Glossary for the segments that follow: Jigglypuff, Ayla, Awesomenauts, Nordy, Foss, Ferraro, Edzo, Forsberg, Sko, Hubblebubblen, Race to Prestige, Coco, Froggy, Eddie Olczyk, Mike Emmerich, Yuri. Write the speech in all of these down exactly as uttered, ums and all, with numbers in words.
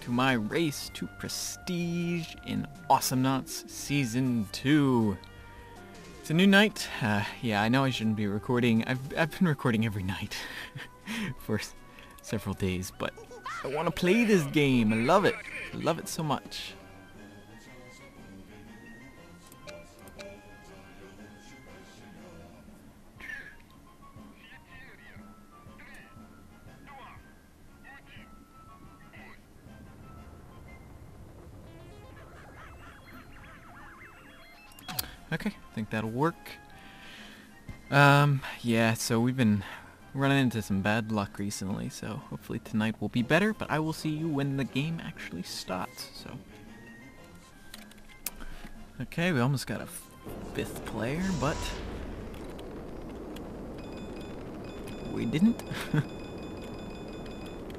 to my race to prestige in Awesomenauts Season two. It's a new night. Uh, yeah, I know I shouldn't be recording. I've, I've been recording every night for several days, but I want to play this game. I love it. I love it so much. Okay, I think that'll work. Um, yeah, so we've been running into some bad luck recently, so hopefully tonight will be better, but I will see you when the game actually starts, so. Okay, we almost got a fifth player, but we didn't.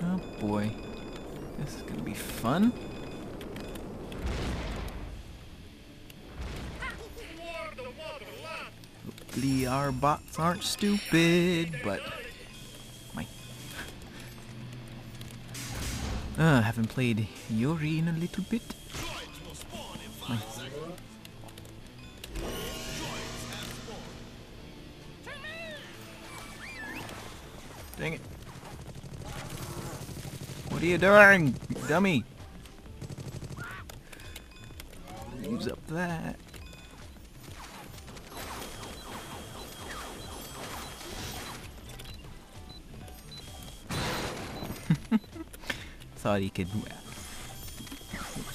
Oh boy, this is gonna be fun. Hopefully our bots aren't stupid, but my uh, haven't played Yuri in a little bit. My. Dang it! What are you doing, you dummy? Use up that. Thought he could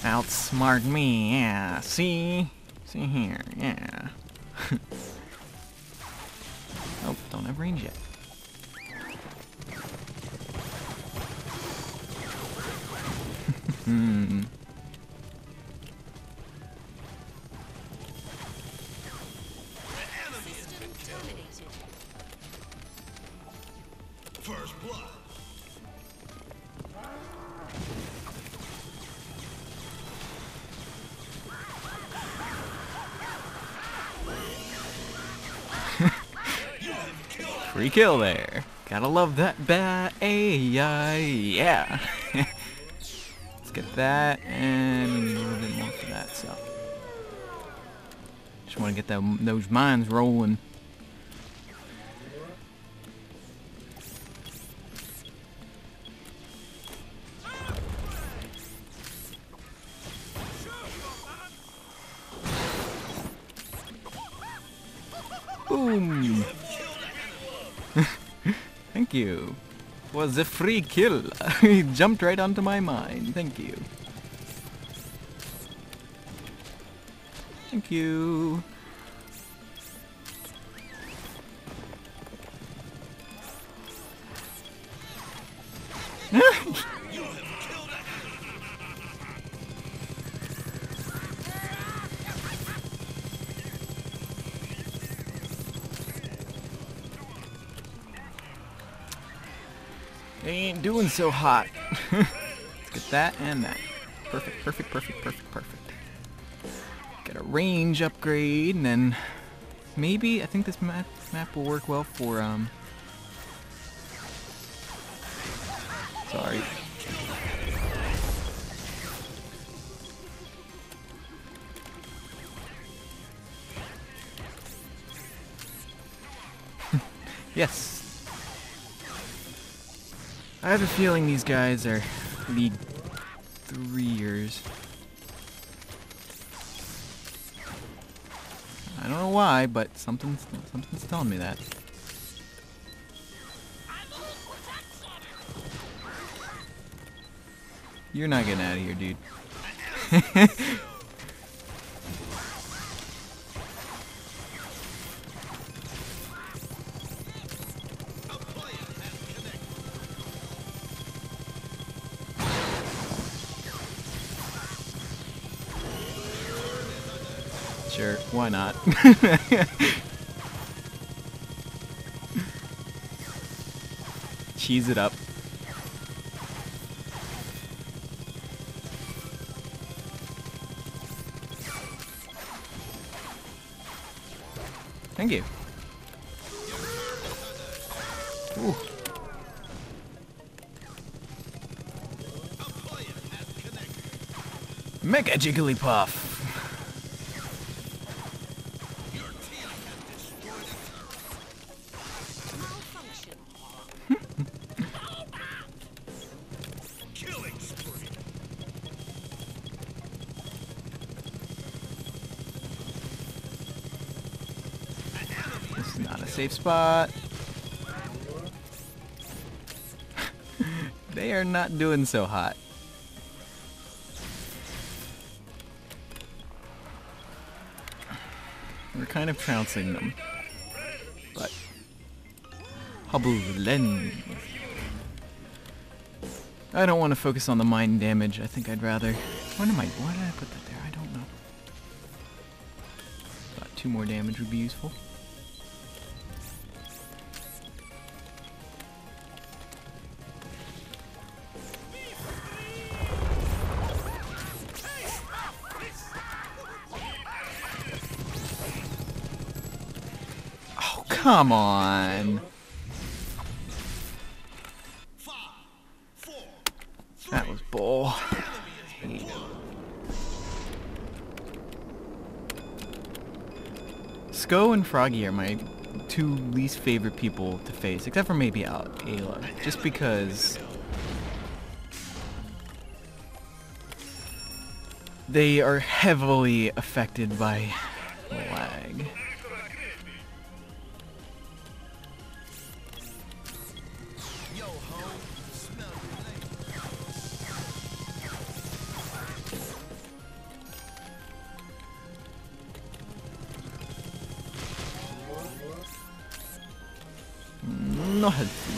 outsmart me, yeah, see? See here, yeah. Oh, don't have range yet. Hmm. First blood. Free kill there. Gotta love that bad A I. Yeah. Let's get that and a little bit more for that. So just want to get that, those mines rolling. Boom. Thank you. Was a free kill. He jumped right onto my mine. Thank you. Thank you. They ain't doing so hot. Let's get that and that. Perfect, perfect, perfect, perfect, perfect. Get a range upgrade, and then maybe I think this map map will work well for um. Sorry. Yes. I have a feeling these guys are League three-ers. I don't know why, but something's, something's telling me that. You're not getting out of here, dude. Sure, why not? Cheese it up. Thank you. Ooh. Mega Jigglypuff. Safe spot. They are not doing so hot. We're kind of trouncing them. But Hubblebubblen. I don't want to focus on the mine damage. I think I'd rather. What am I? Why did I put that there? I don't know. Thought two more damage would be useful. Come on. Five, four, three, that was bull. Sko and Froggy are my two least favorite people to face, except for maybe Ayla, just because they are heavily affected by lag. No healthy.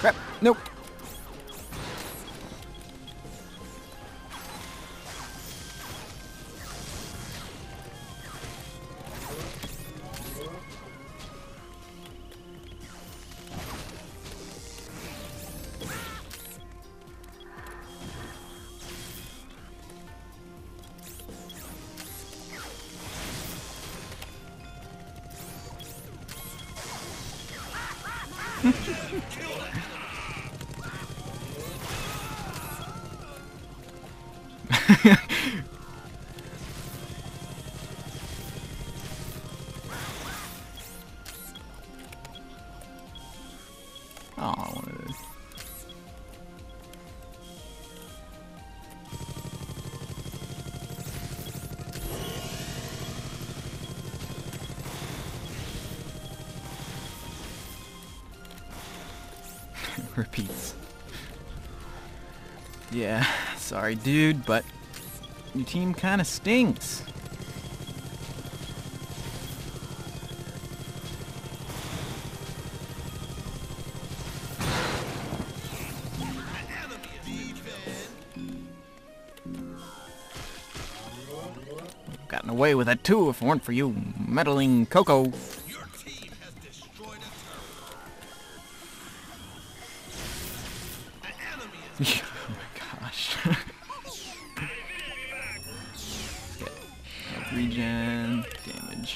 Crap. Nope. Oh, one of those. Repeats. Yeah, sorry dude, but your team kind of stinks. Gotten away with that too if it weren't for you meddling Coco. Your team has destroyed a turret. An enemy is oh my gosh. Okay. Regen damage.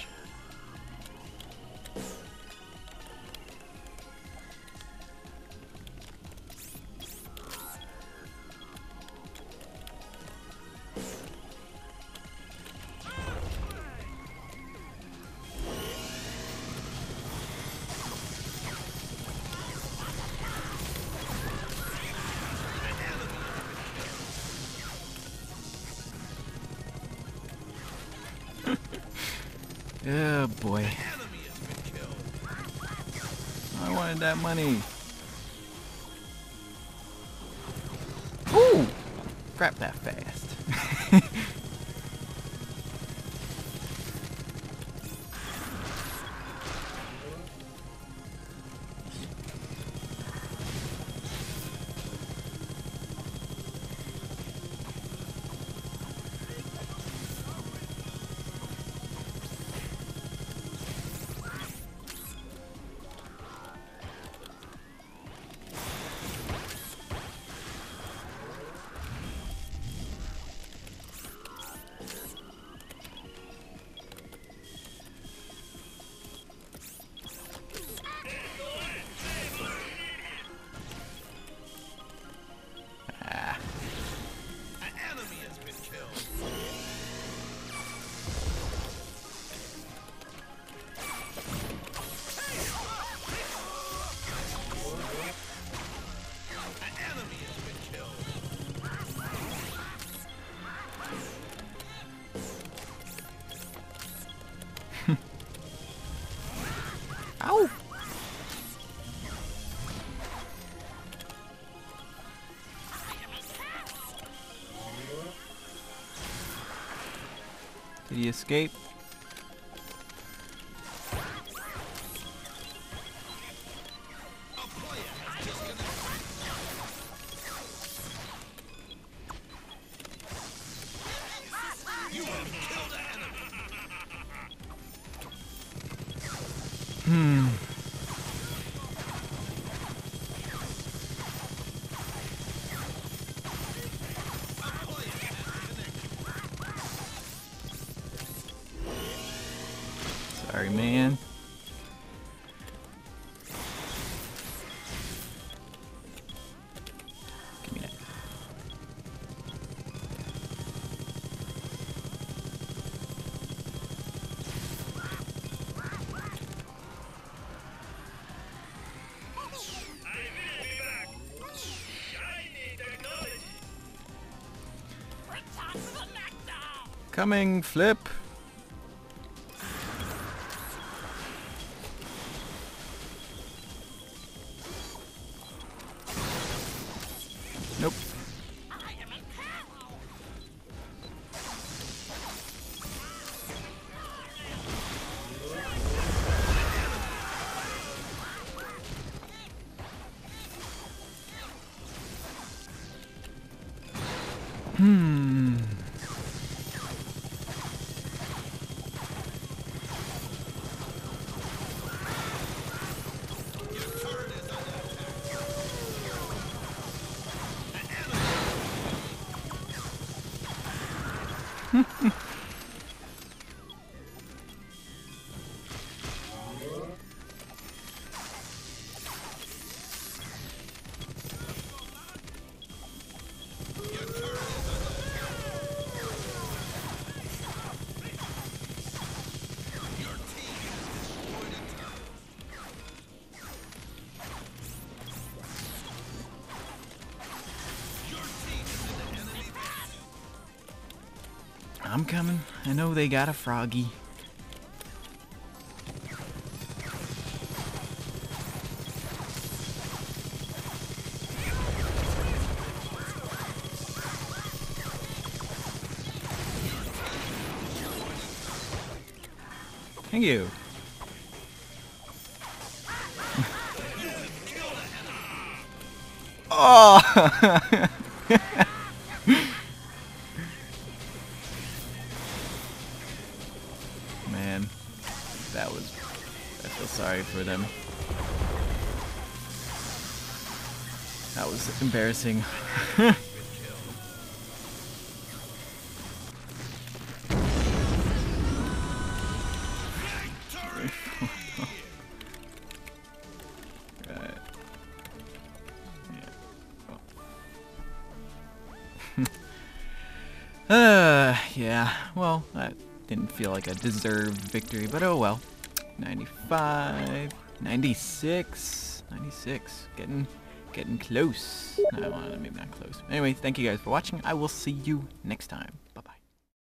Oh boy. I wanted that money. Ooh! Crap that fast. Ow! Did he escape? Hmm. Sorry, man. Give me that. Coming, flip. Nope. Hmm. I'm coming. I know they got a Froggy. Thank you. Oh! Man, that was, I feel sorry for them. That was embarrassing. uh, yeah, well, that didn't feel like a deserved victory, but oh well. ninety-five, ninety-six, ninety-six, getting, getting close. No, maybe not close. Anyway, thank you guys for watching. I will see you next time. Bye-bye.